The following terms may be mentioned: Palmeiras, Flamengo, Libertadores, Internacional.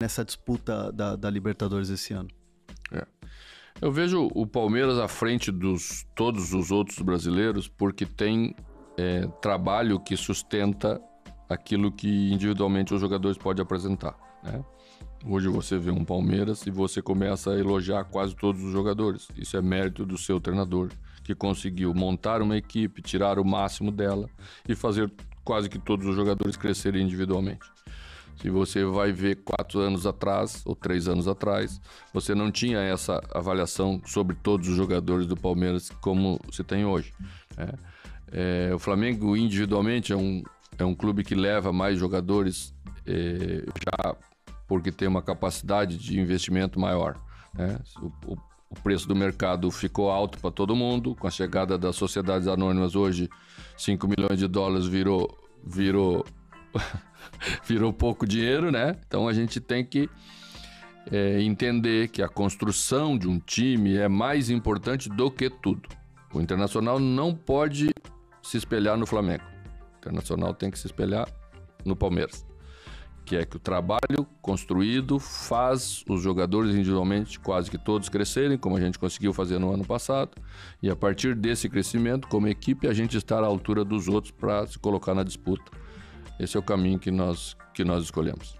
nessa disputa da Libertadores esse ano? É. Eu vejo o Palmeiras à frente dos todos os outros brasileiros porque tem trabalho que sustenta aquilo que individualmente os jogadores podem apresentar, né? Hoje você vê um Palmeiras e você começa a elogiar quase todos os jogadores. Isso é mérito do seu treinador, que conseguiu montar uma equipe, tirar o máximo dela e fazer quase que todos os jogadores crescerem individualmente. Se você vai ver 4 anos atrás ou 3 anos atrás, você não tinha essa avaliação sobre todos os jogadores do Palmeiras como você tem hoje, né? O Flamengo individualmente é um clube que leva mais jogadores já porque tem uma capacidade de investimento maior, né? O preço do mercado ficou alto para todo mundo. Com a chegada das sociedades anônimas hoje, 5 milhões de dólares virou pouco dinheiro, né? Então a gente tem que entender que a construção de um time é mais importante do que tudo. O Internacional não pode se espelhar no Flamengo. O Internacional tem que se espelhar no Palmeiras, que é que o trabalho construído faz os jogadores individualmente quase que todos crescerem, como a gente conseguiu fazer no ano passado, e a partir desse crescimento, como equipe, a gente estar à altura dos outros para se colocar na disputa. Esse é o caminho que nós escolhemos.